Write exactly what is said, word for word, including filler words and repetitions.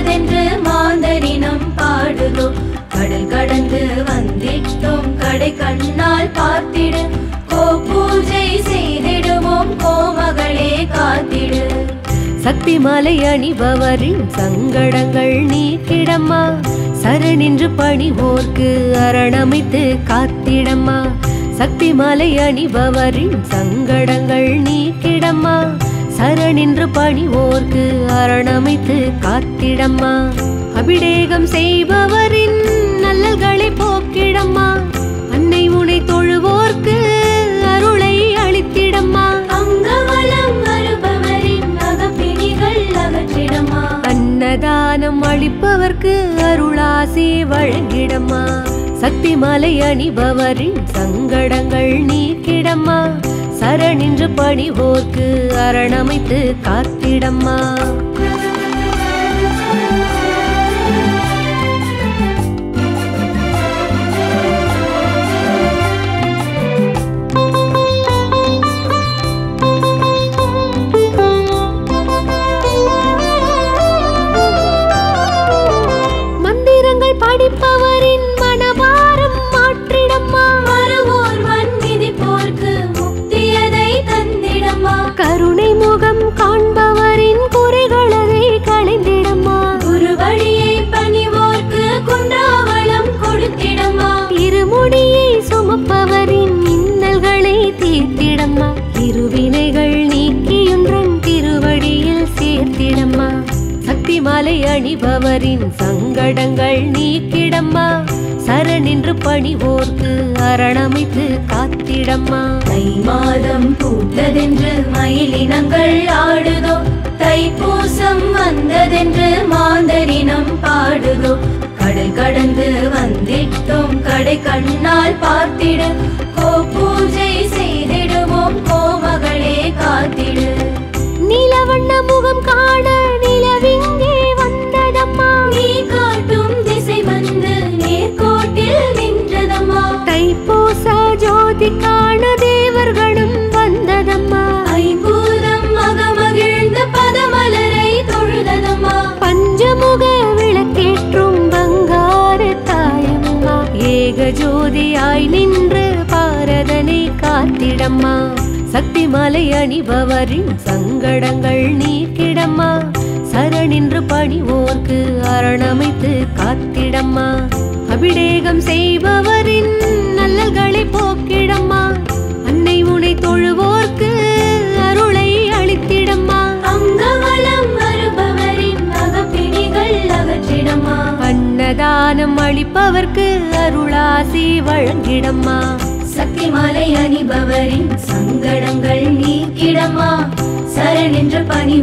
என்பதென்று மாந்தரினம் பாடுதோ. கடல் கடந்து வந்திட்டோம் கடை கண்ணால் பார்த்திடு, கோ பூஜை செய்திடுவோம் கோமகளே காத்திடு. சக்தி மாலை அணிபவரின் சங்கடங்கள் நீக்கிடம்மா, சரணின்று பணிவோர்க்கு அரணமைத்து காத்திடம்மா. சக்தி மாலை அணிபவரின் சங்கடங்கள் நீக்கிடம்மா, சரணின்று பணிவோர்க்கு அரணமைத்து காத்திடம்மா. அபிடேகம் செய்பவரின் நல்லல்களை போக்கிடம்மா, அன்னை உனை தொழுவோர்க்கு அருளை அளித்திடம்மா. அங்கவலம் வருபவரின் அகப்பிணிகள் அகற்றிடம்மா, அன்னதானம் அளிப்பவர்க்கு அருளாசி வழங்கிடம்மா. சக்தி மாலை அணிபவரின் சங்கடங்கள் நீக்கிடம்மா, சரணின்று பணிவோர்க்கு அரணமைத்து காத்திடம்மா. மாலை அணிபவரின் சங்கடங்கள் நீக்கிடம்மா, சரணின்று பணிவோர்க்கு அரணமைத்து காத்திடம்மா. தை மாதம் பூத்ததென்று மயிலினங்கள் ஆடுதோ, தைப்பூசம் வந்ததென்று மாந்தரினம் பாடுதோ. கடல் கடந்து வந்திட்டோம் கடை கண்ணால் பார்த்திடு, கோ பூஜை செய்திடுவோம் கோமகளே காத்திடு. நீலவண்ண முகம் காண நிலவிங்கே வந்ததம்மா, நீ காட்டும் திசை வந்து நேர்கோட்டில் நின்றதம்மா. தைப்பூச ஜோதி காண தேவர்களும் வந்ததம்மா, ஐம்பூதம் மகமகிழ்ந்த பதமலரை தொழுததம்மா. பஞ்சமுக விளக்கேற்றும் பங்கார தாயம்மா, ஏக ஜோதியாய் நின்று பாரதனை காத்திடம்மா. சக்தி மாலை அணிபவரின் சங்கடங்கள் நீக்கிடம்மா, சரணின்று பணிவோர்க்கு அரணமைத்து காத்திடம்மா. அபிடேகம் செய்பவரின் நல்லல்களை போக்கிடம்மா, அன்னை உனை தொழுவோர்க்கு அருளை அளித்திடம்மா. அங்கவலம் வருபவரின் அகப்பிணிகள் அகற்றிடம்மா, அன்னதானம் அளிப்பவர்க்கு அருளாசி வழங்கிடம்மா. சக்தி மாலை அணிபவரின் சங்கடங்கள் நீக்கிடம்மா, சரணின்ற பணி